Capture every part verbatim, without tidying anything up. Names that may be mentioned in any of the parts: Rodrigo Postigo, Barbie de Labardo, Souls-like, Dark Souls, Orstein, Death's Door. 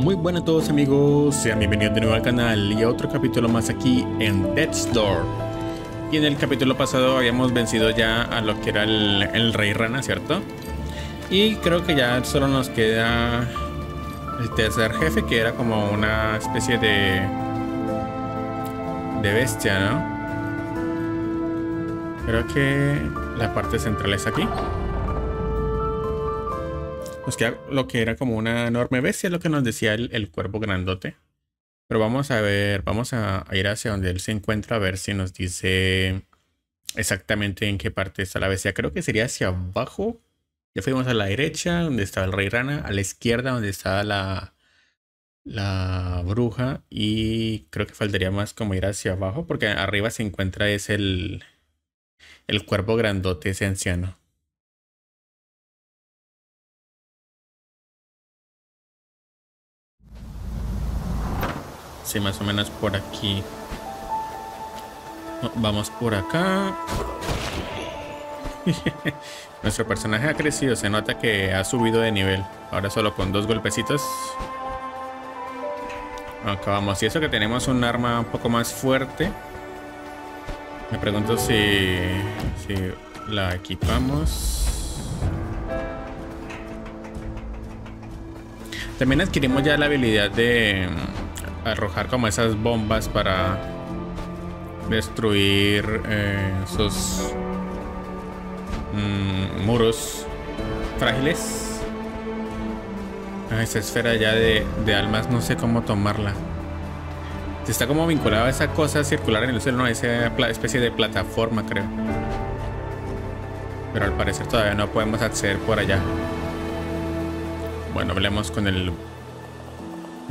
Muy buenas a todos amigos, sean bienvenidos de nuevo al canal y a otro capítulo más aquí en Death's Door. Y en el capítulo pasado habíamos vencido ya a lo que era el, el Rey Rana, ¿cierto? Y creo que ya solo nos queda el tercer jefe, que era como una especie de, de bestia, ¿no? Creo que la parte central es aquí. Nos queda lo que era como una enorme bestia, lo que nos decía el, el cuervo grandote. Pero vamos a ver, vamos a, a ir hacia donde él se encuentra, a ver si nos dice exactamente en qué parte está la bestia. Creo que sería hacia abajo. Ya fuimos a la derecha, donde estaba el Rey Rana, a la izquierda, donde estaba la, la bruja. Y creo que faltaría más como ir hacia abajo, porque arriba se encuentra es el, el cuervo grandote, ese anciano. Sí, más o menos por aquí. No, vamos por acá. Nuestro personaje ha crecido. Se nota que ha subido de nivel. Ahora solo con dos golpecitos acabamos. Y eso que tenemos un arma un poco más fuerte. Me pregunto si, si la equipamos. También adquirimos ya la habilidad de arrojar como esas bombas para destruir eh, esos mm, muros frágiles. Ah, esa esfera ya de, de almas, no sé cómo tomarla. Está como vinculada a esa cosa circular en el suelo, no, esa especie de plataforma, creo. Pero al parecer todavía no podemos acceder por allá. Bueno, hablemos con el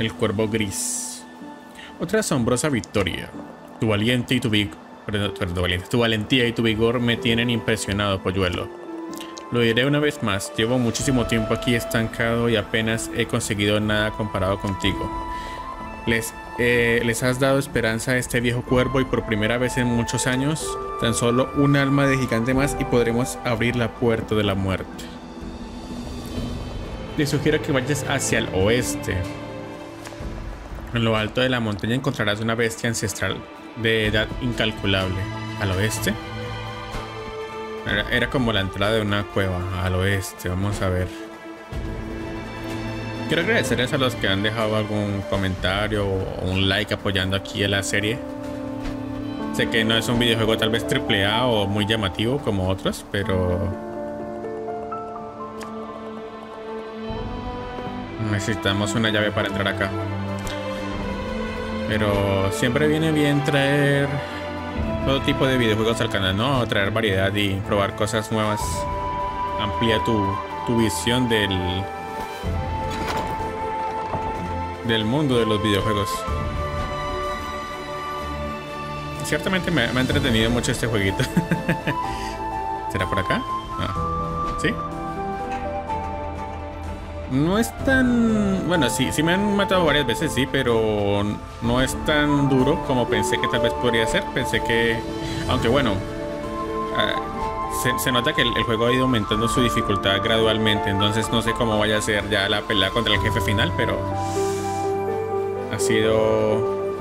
el cuervo gris. Otra asombrosa victoria. Tu valiente y tu vigor, perdón, perdón, valiente. Tu valentía y tu vigor me tienen impresionado, polluelo. Lo diré una vez más. Llevo muchísimo tiempo aquí estancado y apenas he conseguido nada comparado contigo. Les, eh, les has dado esperanza a este viejo cuervo y por primera vez en muchos años, tan solo un alma de gigante más y podremos abrir la puerta de la muerte. Te sugiero que vayas hacia el oeste. En lo alto de la montaña encontrarás una bestia ancestral de edad incalculable. ¿Al oeste? Era, era como la entrada de una cueva. Al oeste, vamos a ver. Quiero agradecerles a los que han dejado algún comentario o un like apoyando aquí a la serie. Sé que no es un videojuego tal vez triple A o muy llamativo como otros, pero necesitamos una llave para entrar acá. Pero siempre viene bien traer todo tipo de videojuegos al canal, ¿no? Traer variedad y probar cosas nuevas. Amplía tu, tu visión del, del mundo de los videojuegos. Ciertamente me, me ha entretenido mucho este jueguito. ¿Será por acá? Ah, ¿sí? No es tan... Bueno, sí, sí me han matado varias veces, sí, pero no es tan duro como pensé que tal vez podría ser. Pensé que... Aunque bueno, uh, se, se nota que el, el juego ha ido aumentando su dificultad gradualmente. Entonces no sé cómo vaya a ser ya la pelea contra el jefe final, pero ha sido...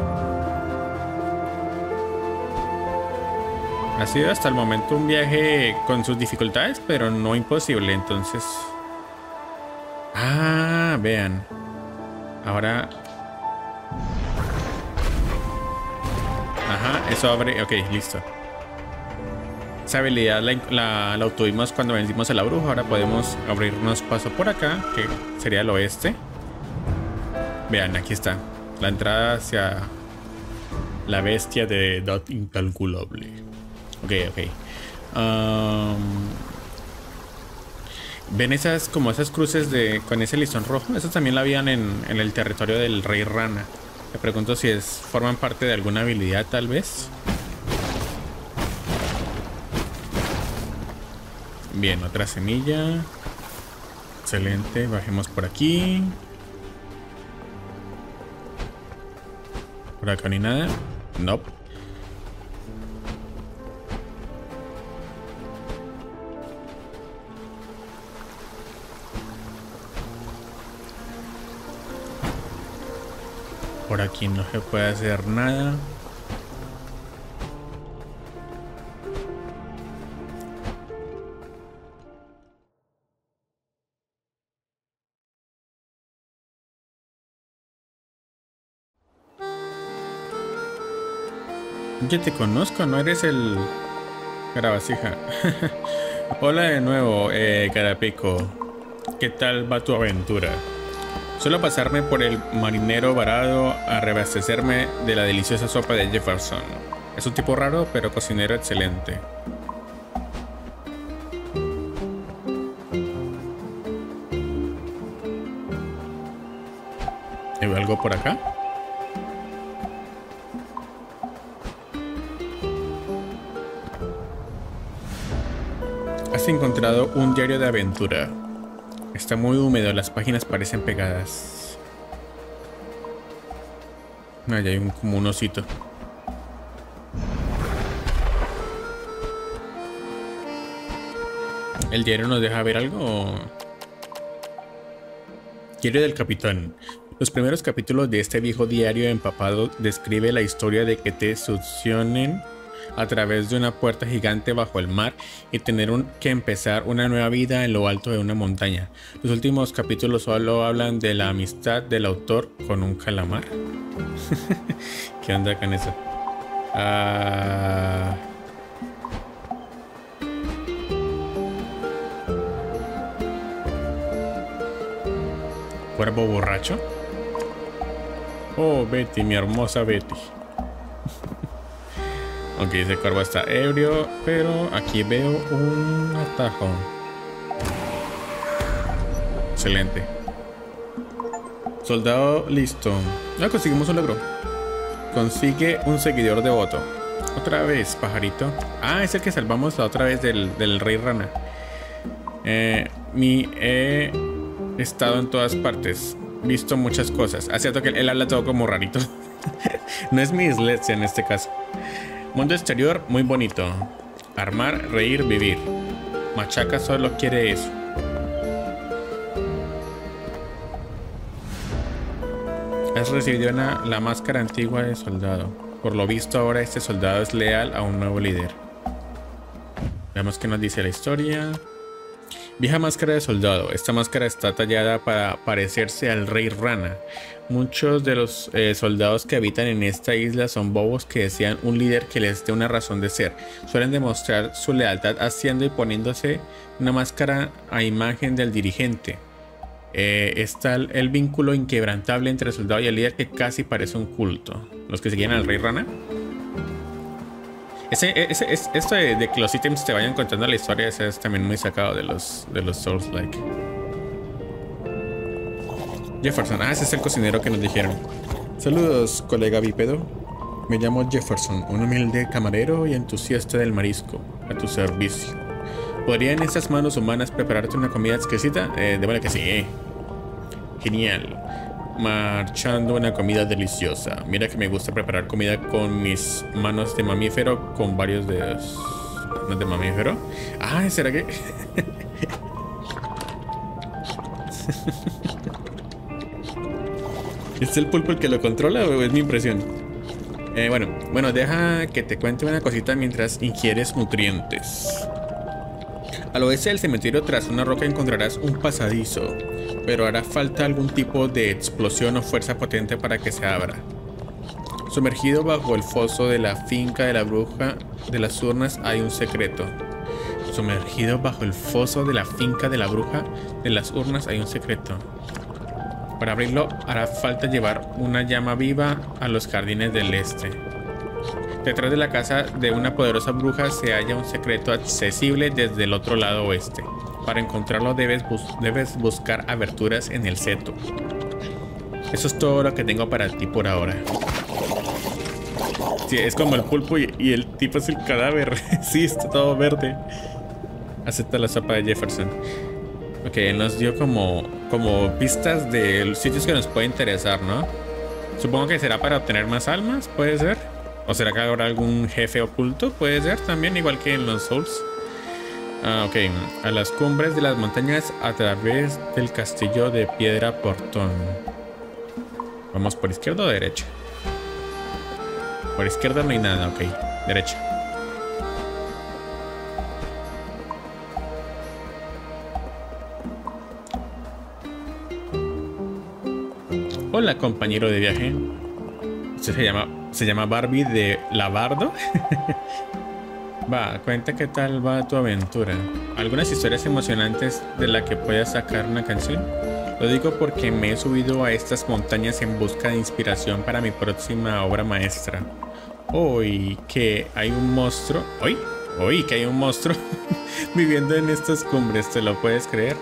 Ha sido hasta el momento un viaje con sus dificultades, pero no imposible, entonces... Ah, vean. Ahora. Ajá, eso abre. Ok, listo. Esa habilidad la, la, la obtuvimos cuando vencimos a la bruja. Ahora podemos abrirnos paso por acá, que sería el oeste. Vean, aquí está. La entrada hacia la bestia de edad incalculable. Ok, ok. Um... ¿Ven esas como esas cruces de con ese listón rojo? Eso también la habían en, en el territorio del Rey Rana. Me pregunto si es forman parte de alguna habilidad, tal vez. Bien, otra semilla. Excelente, bajemos por aquí. Por acá ni nada. No. Nope. Por aquí no se puede hacer nada. Yo te conozco, no eres el... Carabasija. Hola de nuevo, eh, Carapico. ¿Qué tal va tu aventura? Suelo pasarme por el marinero varado a reabastecerme de la deliciosa sopa de Jefferson. Es un tipo raro, pero cocinero excelente. ¿Hay algo por acá? Has encontrado un diario de aventura. Está muy húmedo, las páginas parecen pegadas. Ahí hay un, como un osito. ¿El diario nos deja ver algo? Diario del Capitán. Los primeros capítulos de este viejo diario empapado describe la historia de que te succionen a través de una puerta gigante bajo el mar y tener un, que empezar una nueva vida en lo alto de una montaña. Los últimos capítulos solo hablan de la amistad del autor con un calamar. ¿Qué onda con eso? Ah... ¿Cuervo borracho? Oh, Betty, mi hermosa Betty. Aunque ese cuervo está ebrio, pero aquí veo un atajo. Excelente. Soldado listo. Ya conseguimos un logro. Consigue un seguidor devoto. Otra vez, pajarito. Ah, es el que salvamos la otra vez del, del rey rana. Eh, mi he estado en todas partes. Visto muchas cosas. Es cierto que él habla todo como rarito. No es mi dislexia en este caso. Mundo exterior muy bonito. Armar, reír, vivir. Machaca solo quiere eso. Has recibido una, la máscara antigua de soldado. Por lo visto ahora este soldado es leal a un nuevo líder. Veamos qué nos dice la historia. Vieja máscara de soldado. Esta máscara está tallada para parecerse al rey rana. Muchos de los eh, soldados que habitan en esta isla son bobos que desean un líder que les dé una razón de ser. Suelen demostrar su lealtad haciendo y poniéndose una máscara a imagen del dirigente. Eh, está el, el vínculo inquebrantable entre el soldado y el líder que casi parece un culto. Los que seguían al rey rana. Ese, ese, ese, esto de, de que los ítems te vayan contando la historia, ese es también muy sacado de los, de los Souls-like. Jefferson, ah, ese es el cocinero que nos dijeron. Saludos, colega bípedo. Me llamo Jefferson, un humilde camarero y entusiasta del marisco. A tu servicio. ¿Podrían estas manos humanas prepararte una comida exquisita? Eh, de buena que sí. Genial. Marchando una comida deliciosa. Mira que me gusta preparar comida con mis manos de mamífero, con varios dedos. ¿Manos de mamífero? Ah, ¿será que? ¿Es el pulpo el que lo controla o es mi impresión? Eh, bueno, bueno, deja que te cuente una cosita mientras ingieres nutrientes. Al oeste del cementerio, tras una roca encontrarás un pasadizo. Pero hará falta algún tipo de explosión o fuerza potente para que se abra. Sumergido bajo el foso de la finca de la bruja de las urnas hay un secreto. Sumergido bajo el foso de la finca de la bruja de las urnas hay un secreto. Para abrirlo hará falta llevar una llama viva a los jardines del este. Detrás de la casa de una poderosa bruja se halla un secreto accesible desde el otro lado oeste. Para encontrarlo debes, bus debes buscar aberturas en el seto. Eso es todo lo que tengo para ti por ahora. Sí, es como el pulpo y, y el tipo es el cadáver. Sí, está todo verde. Acepta la sopa de Jefferson. Ok, él nos dio como, como pistas de los sitios que nos puede interesar, ¿no? Supongo que será para obtener más almas, puede ser. ¿O será que habrá algún jefe oculto? Puede ser también, igual que en los Souls. Ah, ok. A las cumbres de las montañas a través del castillo de Piedra Portón. ¿Vamos por izquierda o derecha? Por izquierda no hay nada, ok. Derecha. Hola, compañero de viaje. Usted se llama, se llama Barbie de Labardo. Va, cuenta qué tal va tu aventura. Algunas historias emocionantes de la que puedas sacar una canción. Lo digo porque me he subido a estas montañas en busca de inspiración para mi próxima obra maestra. Hoy que hay un monstruo... Hoy, hoy que hay un monstruo viviendo en estas cumbres, ¿te lo puedes creer?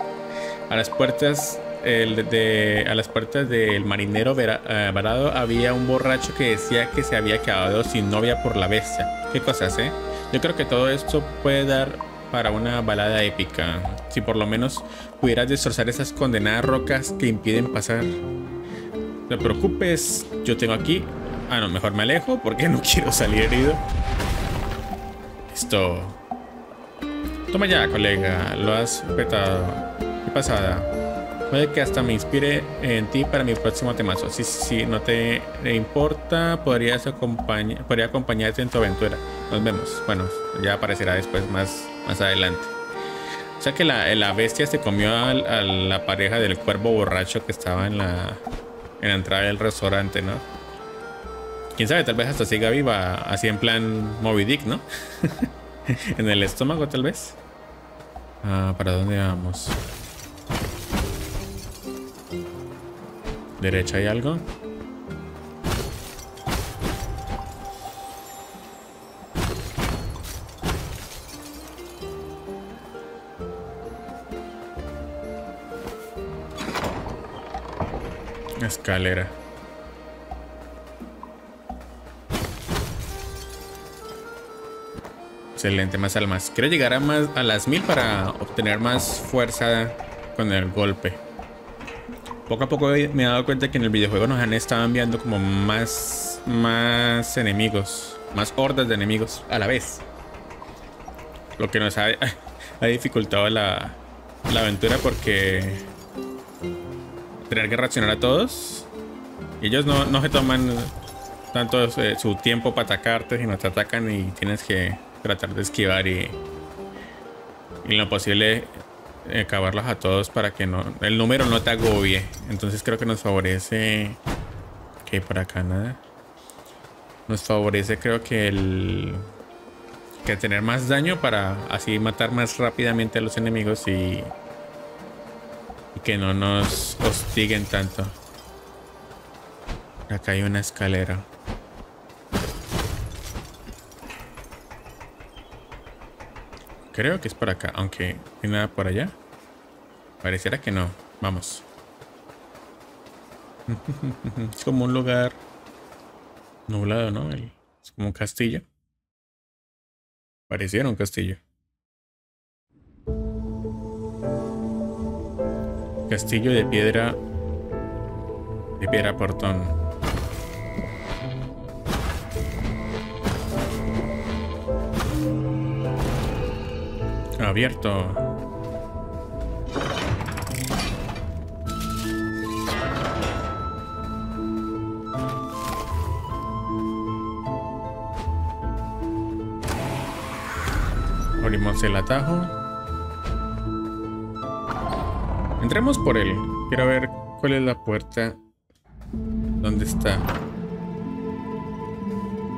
A las puertas, el de, a las puertas del marinero vera, uh, varado había un borracho que decía que se había quedado sin novia por la bestia. ¿Qué cosas, eh? Yo creo que todo esto puede dar para una balada épica. Si por lo menos pudieras destrozar esas condenadas rocas que impiden pasar. No te preocupes, yo tengo aquí... Ah, no, mejor me alejo porque no quiero salir herido. Listo. Toma ya, colega. Lo has petado. Qué pasada. Puede que hasta me inspire en ti para mi próximo temazo. Si sí, sí, sí, no te importa, podrías acompañ- podría acompañarte en tu aventura. Nos vemos. Bueno, ya aparecerá después, más, más adelante. O sea que la, la bestia se comió a, a la pareja del cuervo borracho que estaba en la, en la entrada del restaurante, ¿no? Quién sabe, tal vez hasta siga viva, así en plan Moby Dick, ¿no? En el estómago, tal vez. Ah, ¿para dónde vamos? ¿Derecha hay algo? Escalera. Excelente, más almas. Quiero llegar a más a las mil para obtener más fuerza con el golpe. Poco a poco me he dado cuenta que en el videojuego nos han estado enviando como más más enemigos, más hordas de enemigos a la vez, lo que nos ha, ha dificultado la, la aventura porque tener que reaccionar a todos. Ellos no, no se toman tanto eh, su tiempo para atacarte, sino te atacan y tienes que tratar de esquivar y, y en lo posible eh, acabarlos a todos para que no, el número no te agobie. Entonces creo que nos favorece que okay, por acá nada. Nos favorece creo que el que tener más daño para así matar más rápidamente a los enemigos y que no nos hostiguen tanto. Acá hay una escalera. Creo que es por acá, aunque no hay nada por allá. Pareciera que no. Vamos. Es como un lugar nublado, ¿no? Es como un castillo. Pareciera un castillo. Castillo de piedra, de piedra portón. Abierto. Abrimos el atajo. Entremos por él. Quiero ver cuál es la puerta. ¿Dónde está?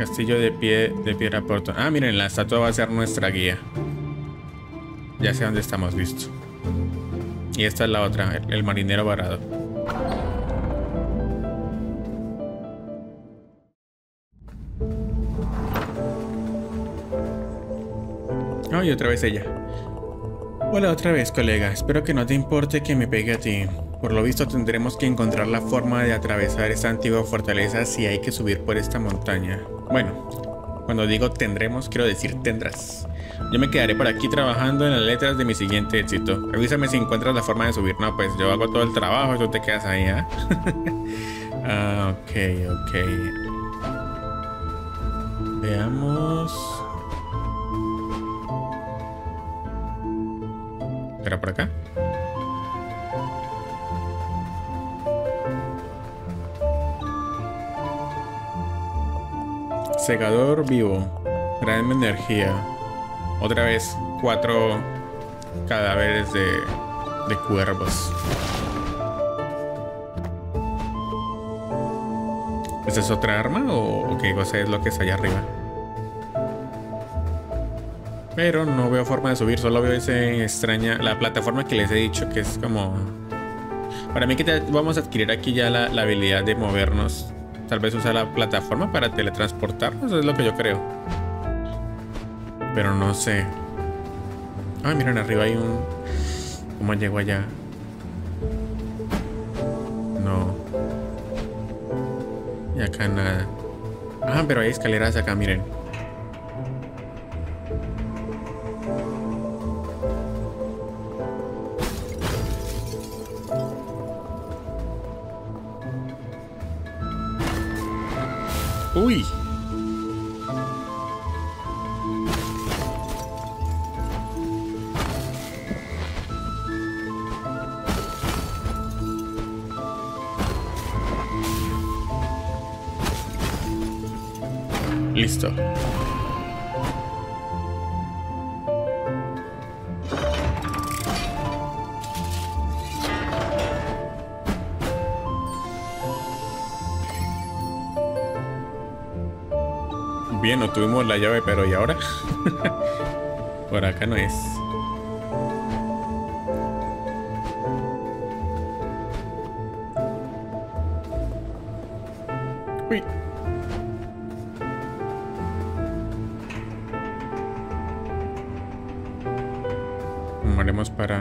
Castillo de pie de piedra portón. Ah, miren, la estatua va a ser nuestra guía. Ya sé dónde estamos, listo. Y esta es la otra, el, el marinero varado. Ay, oh, otra vez ella. Hola otra vez, colega. Espero que no te importe que me pegue a ti. Por lo visto tendremos que encontrar la forma de atravesar esta antigua fortaleza si hay que subir por esta montaña. Bueno, cuando digo tendremos, quiero decir tendrás. Yo me quedaré por aquí trabajando en las letras de mi siguiente éxito. Avísame si encuentras la forma de subir. No, pues yo hago todo el trabajo, tú te quedas ahí, ¿eh? Ah, ok, ok. Veamos... ¿Era por acá? Secador vivo. Gran energía. Otra vez, cuatro cadáveres de, de cuervos. ¿Esa es otra arma o qué cosa es lo que está allá arriba? Pero no veo forma de subir, solo veo ese extraña... La plataforma que les he dicho, que es como... Para mí que te, vamos a adquirir aquí ya la, la habilidad de movernos. Tal vez usar la plataforma para teletransportarnos, es lo que yo creo. Pero no sé. Ah, miren, arriba hay un... ¿Cómo llego allá? No. Y acá nada. Ah, pero hay escaleras acá, miren. Uy. Listo. Bien, obtuvimos la llave, pero ¿y ahora? Por acá no es. Uy. ¿Cómo haremos para...?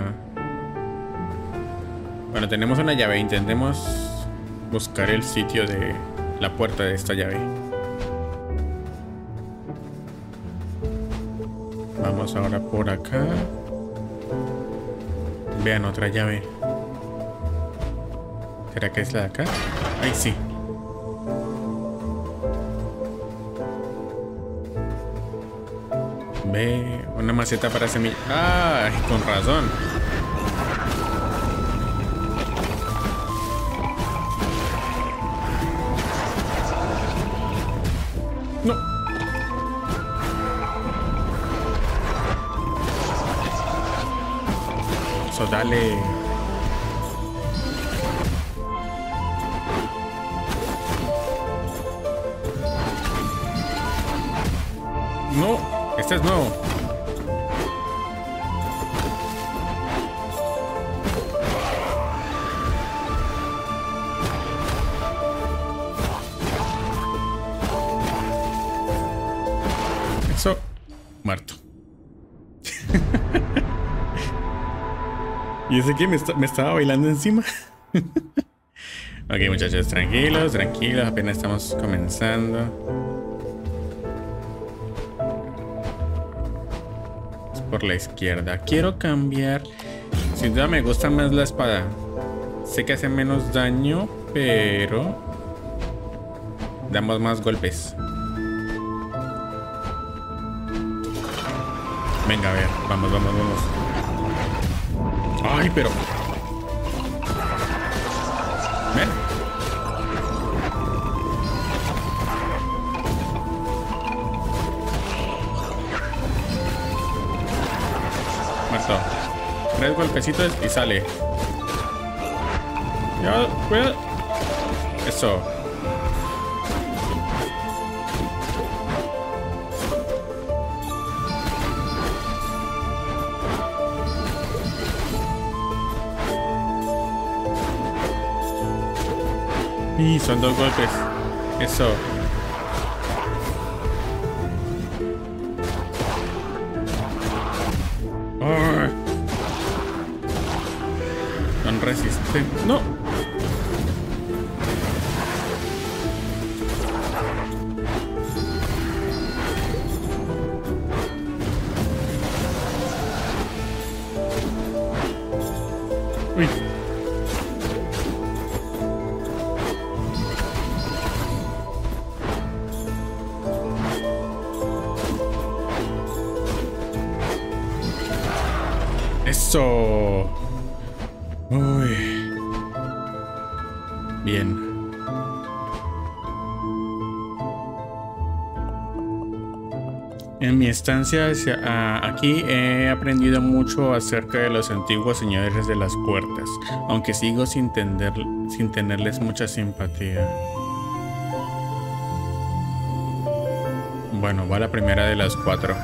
Bueno, tenemos una llave. Intentemos buscar el sitio de la puerta de esta llave. Vamos ahora por acá. Vean, otra llave. ¿Será que es la de acá? Ahí sí. Ve, una maceta para semillas. ¡Ay, con razón! No. Dale. No, este es nuevo. Eso, muerto. Y ese que me, está, me estaba bailando encima. Ok, muchachos, tranquilos, tranquilos. Apenas estamos comenzando. Es por la izquierda. Quiero cambiar. Sin duda me gusta más la espada. Sé que hace menos daño, pero... damos más golpes. Venga, a ver. Vamos, vamos, vamos. Ay, pero... Ven. Muerto. Tres golpecitos y sale. Ya, cuidado. Eso. Y son dos golpes. Eso. Arr. Son resistentes. No. Uy. Eso. Uy. Bien. En mi estancia aquí he aprendido mucho acerca de los antiguos señores de las puertas, aunque sigo sin, tender, sin tenerles mucha simpatía. Bueno, va la primera de las cuatro.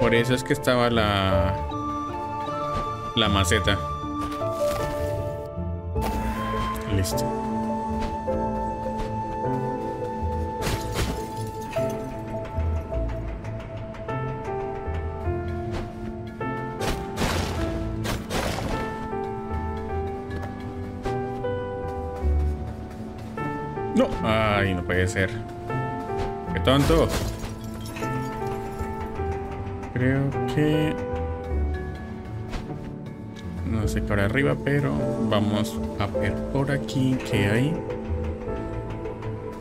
Por eso es que estaba la, la maceta. Listo. No, ay, no puede ser. ¡Qué tonto! Creo que... no sé por arriba, pero vamos a ver por aquí qué hay.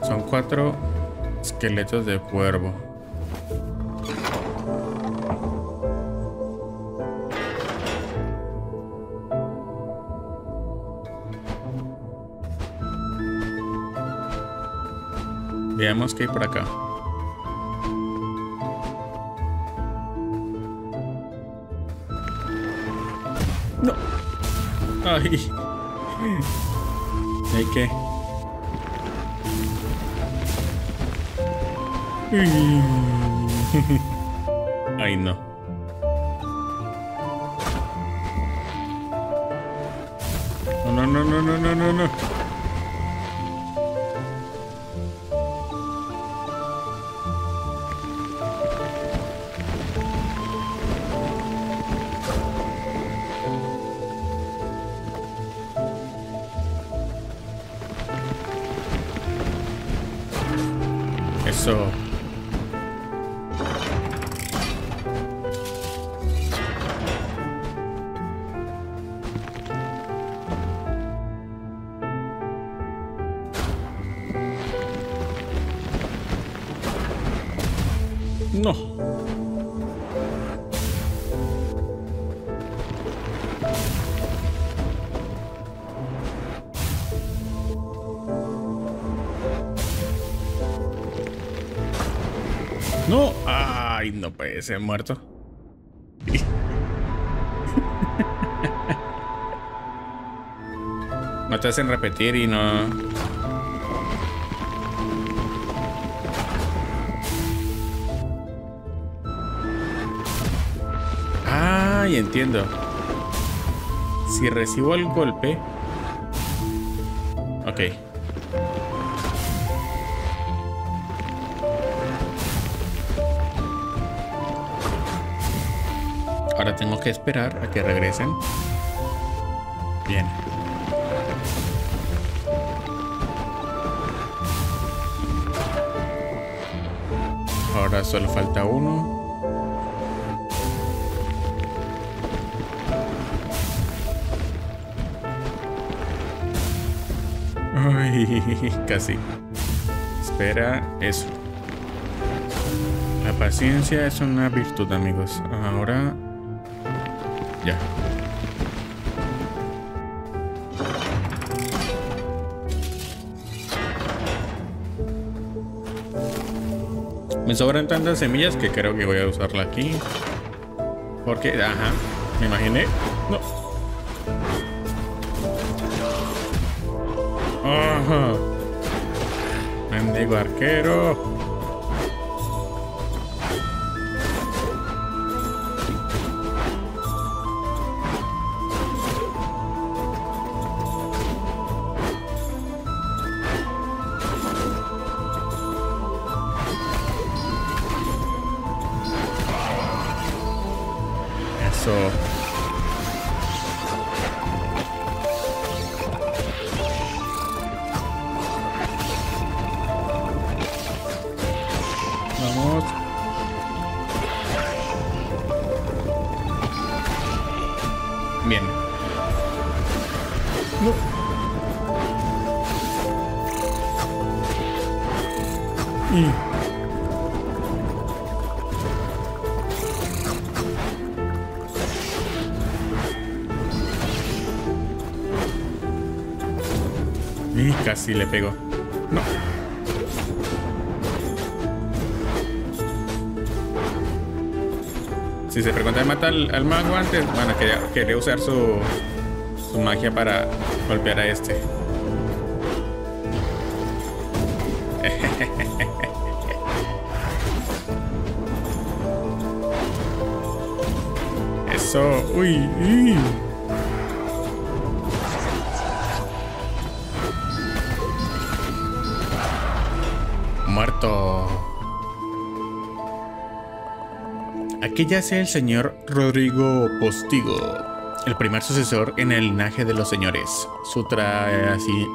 Son cuatro esqueletos de cuervo. Veamos qué hay por acá. No. Ay. ¿Hay qué? Ay, no. No, no, no, no, no, no, no. No. No. Ay, no puede ser muerto. No te hacen repetir y no... Y entiendo. Si recibo el golpe. Ok. Ahora tengo que esperar a que regresen. Bien. Ahora solo falta uno. Casi. Espera eso. La paciencia es una virtud, amigos. Ahora... ya. Me sobran tantas semillas que creo que voy a usarla aquí. Porque... ajá. Me imaginé... no. ¡Oh! ¡Mendigo arquero! Eso... bien. No. Y... y... Casi le pego. No. Si se frecuenta de matar al, al mago antes, bueno, quería, quería usar su, su magia para golpear a este. Eso, uy, uy. Muerto. Aquí yace el señor Rodrigo Postigo, el primer sucesor en el linaje de los señores. Su, tra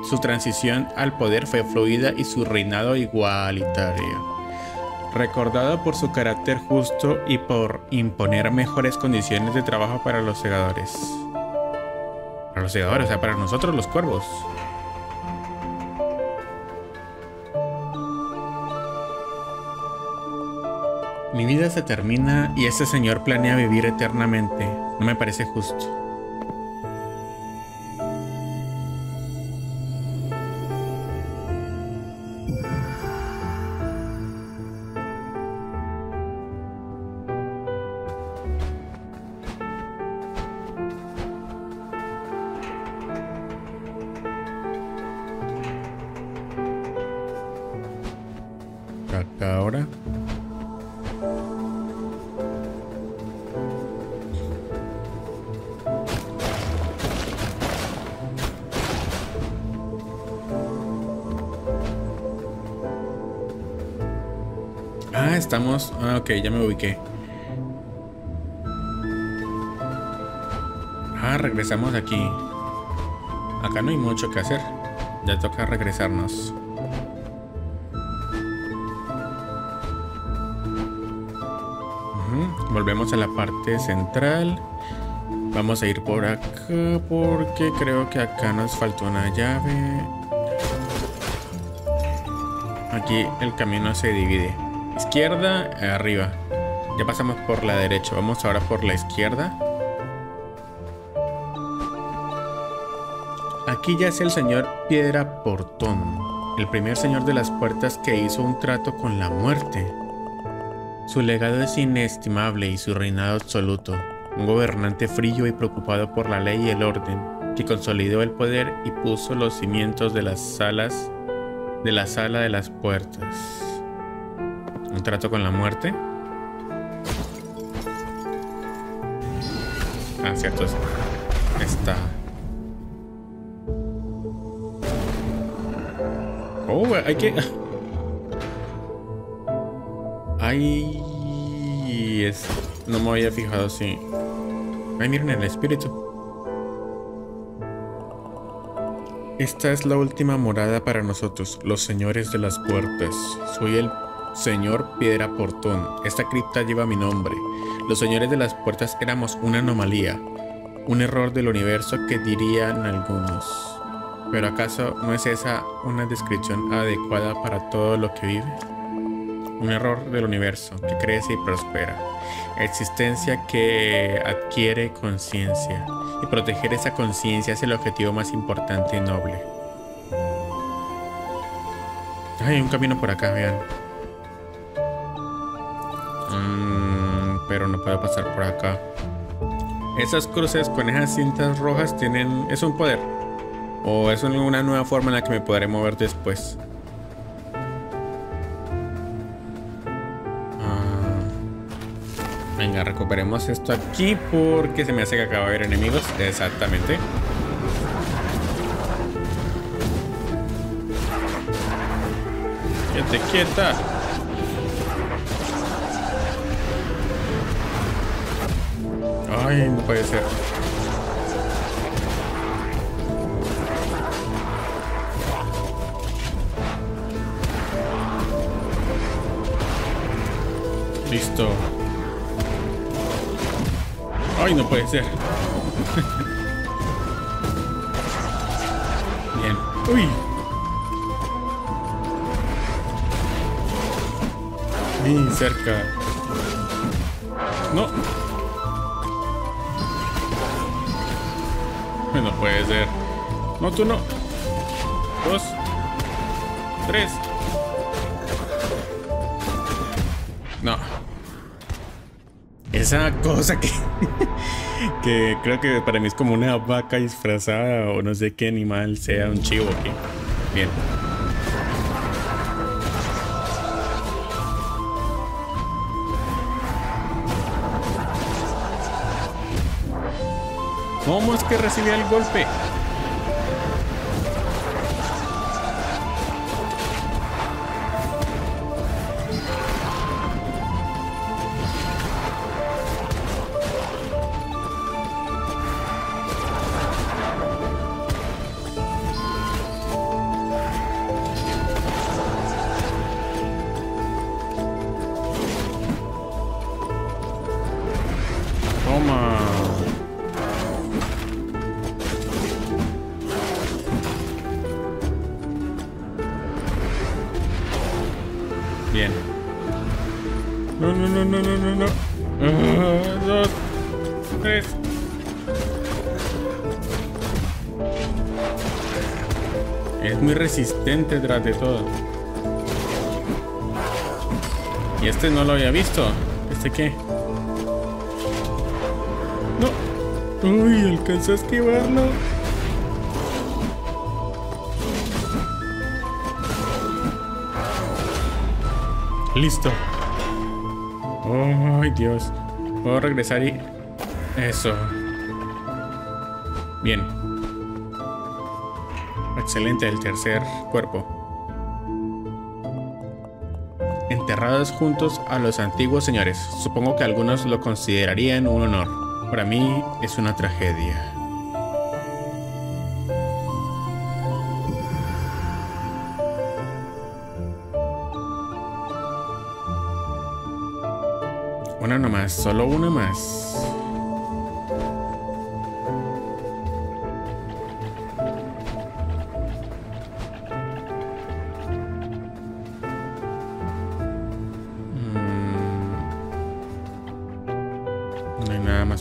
su transición al poder fue fluida y su reinado igualitario. Recordado por su carácter justo y por imponer mejores condiciones de trabajo para los segadores. Para los segadores, o sea, para nosotros los cuervos. Mi vida se termina y este señor planea vivir eternamente. No me parece justo. Ahora ah, estamos, ah, ok, ya me ubiqué. Ah, regresamos aquí. Acá no hay mucho que hacer. Ya toca regresarnos. Volvemos a la parte central. Vamos a ir por acá porque creo que acá nos faltó una llave. Aquí el camino se divide. Izquierda, arriba. Ya pasamos por la derecha. Vamos ahora por la izquierda. Aquí yace el señor Piedra Portón, el primer señor de las puertas que hizo un trato con la muerte. Su legado es inestimable y su reinado absoluto, un gobernante frío y preocupado por la ley y el orden, que consolidó el poder y puso los cimientos de las salas de la sala de las puertas. ¿Un trato con la muerte? Ah, cierto. Está. Oh, hay que... Ay, es, no me había fijado, sí. Ay, miren el espíritu. Esta es la última morada para nosotros, los señores de las puertas. Soy el señor Piedra Portón. Esta cripta lleva mi nombre. Los señores de las puertas éramos una anomalía, un error del universo que dirían algunos. ¿Pero acaso no es esa una descripción adecuada para todo lo que vive? Un error del universo que crece y prospera, existencia que adquiere conciencia, y proteger esa conciencia es el objetivo más importante y noble. Hay un camino por acá, vean. Mm, pero no puedo pasar por acá. Esas cruces con esas cintas rojas tienen... es un poder, o es una nueva forma en la que me podré mover después. Venga, recuperemos esto aquí porque se me hace que acaba de haber enemigos. Exactamente. Quédate quieta. Ay, no puede ser. Listo. Ay, no puede ser. Bien. Uy. Bien cerca. No. No puede ser. No, tú no. dos, tres. No. Esa cosa que que creo que para mí es como una vaca disfrazada o no sé qué animal sea, un chivo aquí. Bien. ¿Cómo es que recibí el golpe? Resistente tras de todo. Y este no lo había visto. ¿Este qué? No. Uy, alcanzó a esquivarlo. Listo. Ay, Dios. Puedo regresar y... Eso. Bien. Excelente, el tercer cuerpo. Enterrados juntos a los antiguos señores. Supongo que algunos lo considerarían un honor. Para mí es una tragedia. Una nomás, solo una más.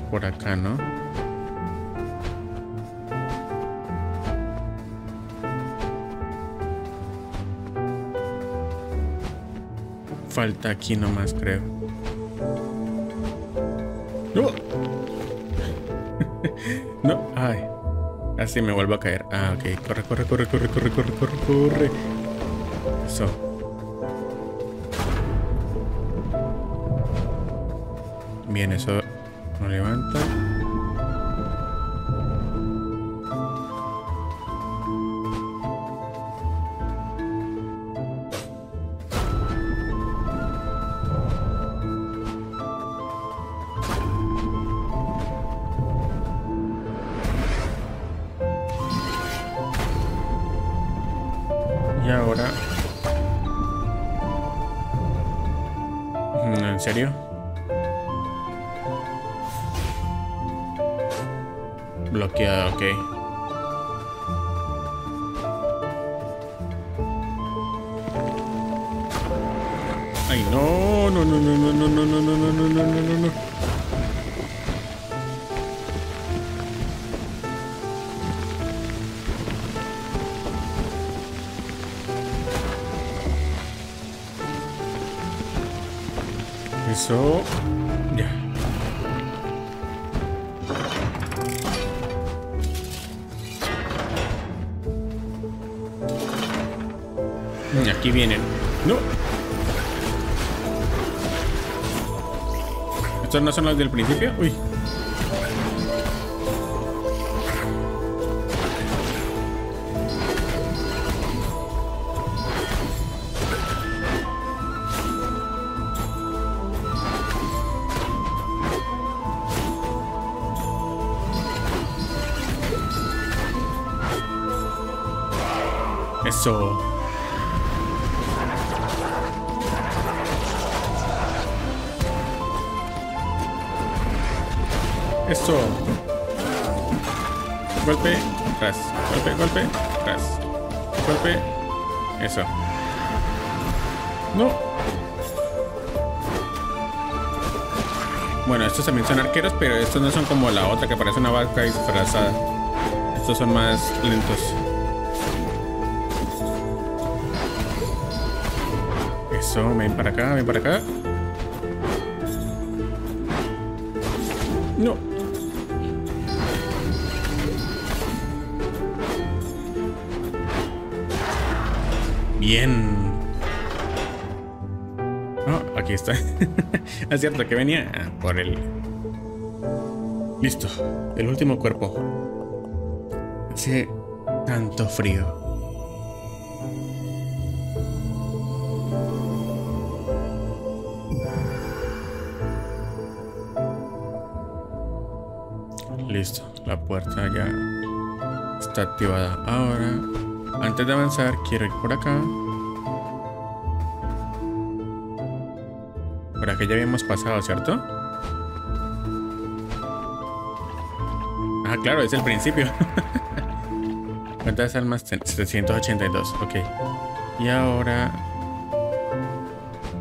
Por acá, ¿no? Falta aquí nomás, creo. ¡No! No, ay. Así me vuelvo a caer. Ah, ok. Corre, corre, corre, corre, corre, corre, corre, corre. Eso. Bien, eso. No levanta. Y ahora... ¿En serio? Bloqueada, ok. Ay, no, no, no, no, no, no, no, no, no, no, no, no, no. Eso, ya. Aquí vienen. No. Estos no son los del principio. Uy. Eso. Eso. Golpe, tras. Golpe, golpe, tras. Golpe. Eso. No. Bueno, estos también son arqueros, pero estos no son como la otra que parece una vaca disfrazada. Estos son más lentos. Eso, ven para acá, ven para acá. No. Bien. Oh, aquí está. Es cierto que venía ah, por el... Listo. El último cuerpo. Hace tanto frío. Listo, la puerta ya está activada. Ahora, antes de avanzar, quiero ir por acá. Por aquí ya habíamos pasado, ¿cierto? Ah, claro, es el principio. ¿Cuántas almas? setecientos ochenta y dos, ok. Y ahora...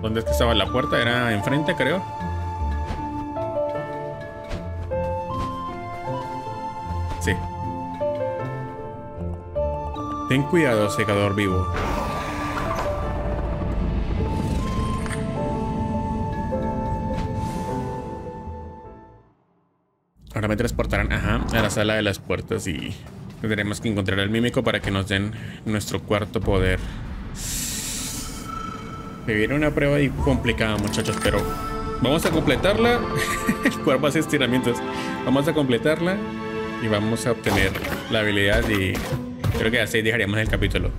¿dónde es que estaba la puerta? Era enfrente, creo. Sí. Ten cuidado, secador vivo. Ahora me transportarán, ajá, a la sala de las puertas y tendremos que encontrar al mímico para que nos den nuestro cuarto poder. Me viene una prueba complicada, muchachos, pero vamos a completarla. El cuerpo hace estiramientos. Vamos a completarla. Y vamos a obtener la habilidad y creo que así dejaríamos el capítulo.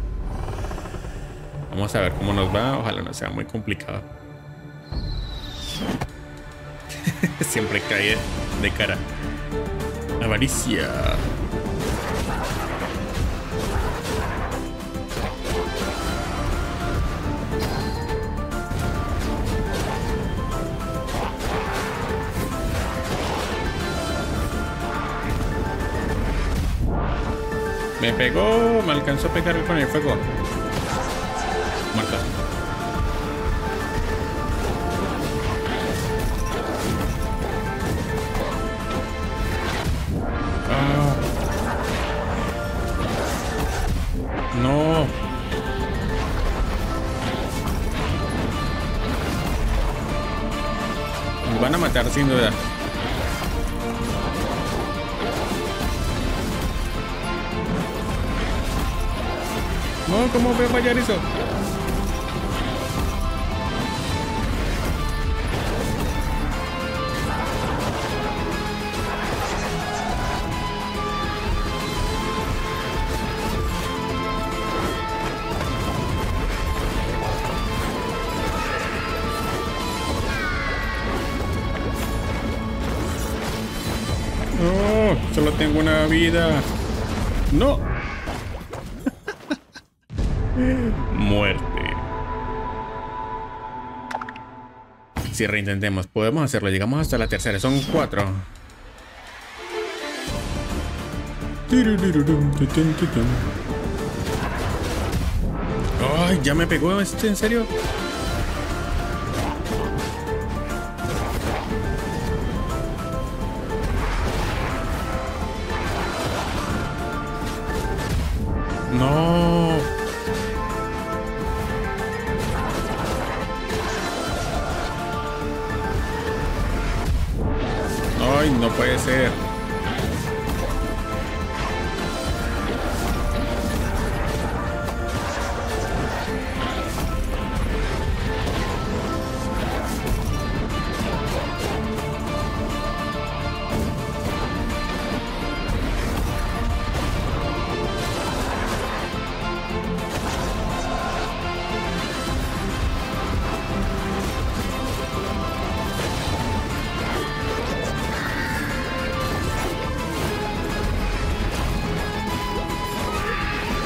Vamos a ver cómo nos va. Ojalá no sea muy complicado. Siempre cae de cara. Avaricia. Me pegó, me alcanzó a pegar con el fuego. Muerto. Ah. No. Nos van a matar sin duda. No, ¿cómo voy a fallar eso? No, solo tengo una vida. No. Muerte. Si reintentemos, podemos hacerlo. Llegamos hasta la tercera. Son cuatro. Ay, ya me pegó este, ¿en serio? No. Ay, no puede ser.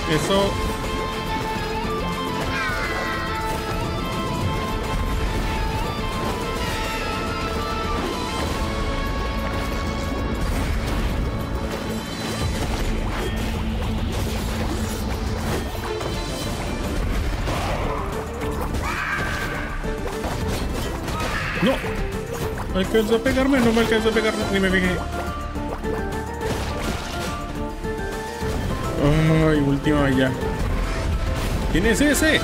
Eso. No. Me alcanzó a pegarme, no me alcanzó a pegar, ni me fijé. Ay, última ya. ¿Quién es ese?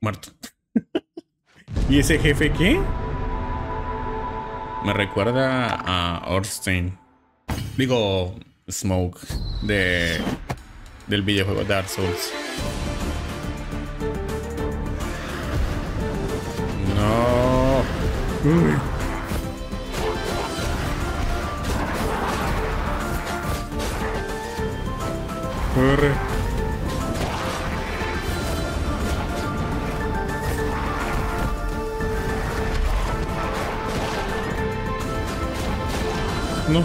muerto. ¿Y ese jefe qué? Me recuerda a Orstein. Digo, Smoke de del videojuego Dark Souls. No. Uy. Corre. No.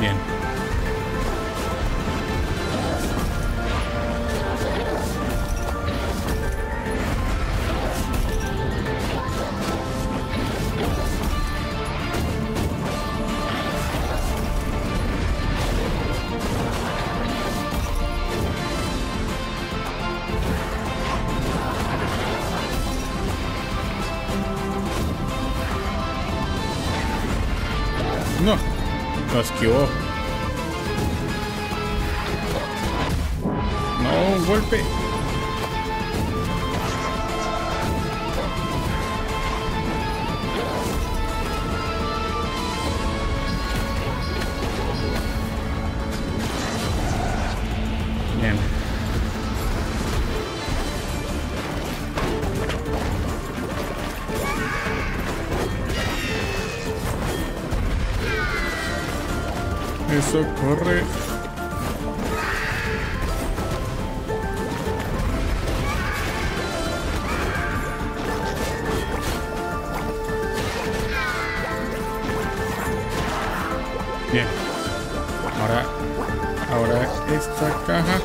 Bien. Lo esquivó. No, un golpe. Bien. Eso, corre. Bien. Ahora, ahora esta caja.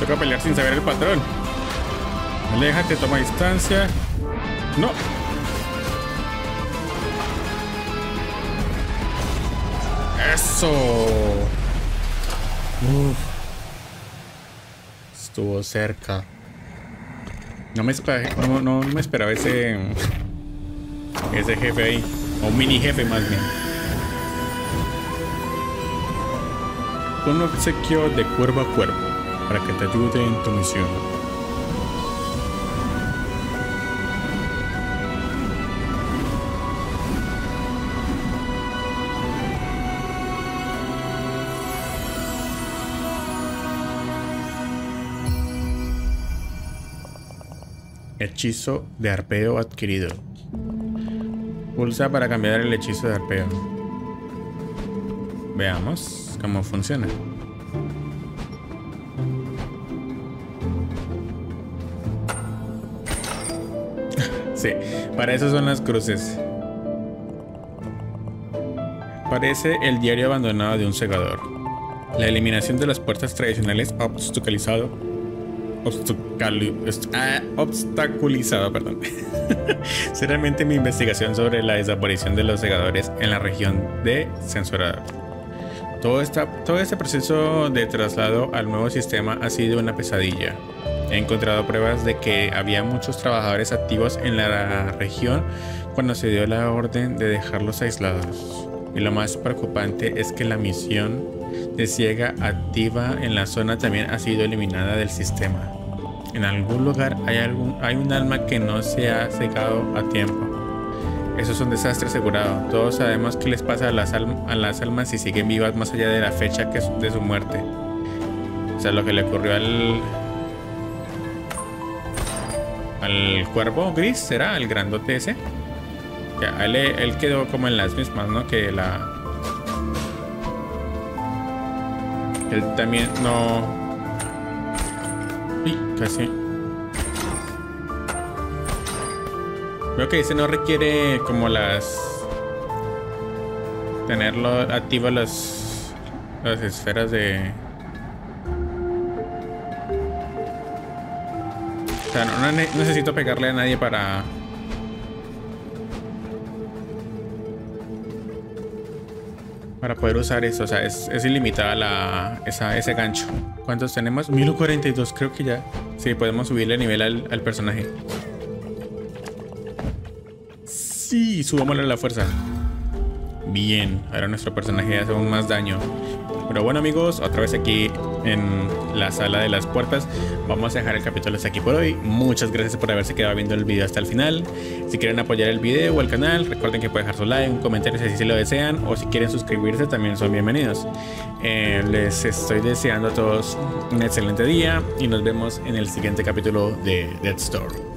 Toca pelear sin saber el patrón. Aléjate, toma distancia. No. Eso. Uf. Estuvo cerca. No me esperaba, no, no me esperaba ese ese jefe ahí, o mini jefe más bien. Un obsequio de cuerpo a cuerpo para que te ayude en tu misión. Hechizo de arpeo adquirido. Pulsa para cambiar el hechizo de arpeo. Veamos cómo funciona. Sí, para eso son las cruces. Parece el diario abandonado de un segador. La eliminación de las puertas tradicionales ha obstaculizado. Ah, obstaculizado, perdón. Seriamente mi investigación sobre la desaparición de los segadores en la región de Censurada. Todo, esta, todo este proceso de traslado al nuevo sistema ha sido una pesadilla. He encontrado pruebas de que había muchos trabajadores activos en la región cuando se dio la orden de dejarlos aislados. Y lo más preocupante es que la misión de ciega activa en la zona también ha sido eliminada del sistema. En algún lugar hay, algún, hay un alma que no se ha cegado a tiempo. Eso es un desastre asegurado. Todos sabemos qué les pasa a las, alm a las almas si siguen vivas más allá de la fecha que de su muerte. O sea, lo que le ocurrió al... al cuervo gris, será el grandote ese. Ya, él, él quedó como en las mismas, ¿no? Que la... Él también no... Uy, casi. Creo que ese no requiere como las... Tenerlo activo las... Las esferas de... O sea, no, no necesito pegarle a nadie para... Para poder usar eso. O sea, es, es ilimitada la, esa, ese gancho. ¿Cuántos tenemos? mil cuarenta y dos, creo que ya. Sí, podemos subirle nivel al, al personaje. Sí, subámosle la fuerza. Bien, ahora nuestro personaje hace aún más daño. Pero bueno, amigos, otra vez aquí en la sala de las puertas. Vamos a dejar el capítulo hasta aquí por hoy. Muchas gracias por haberse quedado viendo el video hasta el final. Si quieren apoyar el video o el canal, recuerden que pueden dejar su like, un comentario si así lo desean, o si quieren suscribirse también son bienvenidos. Eh, les estoy deseando a todos un excelente día y nos vemos en el siguiente capítulo de Death's Door.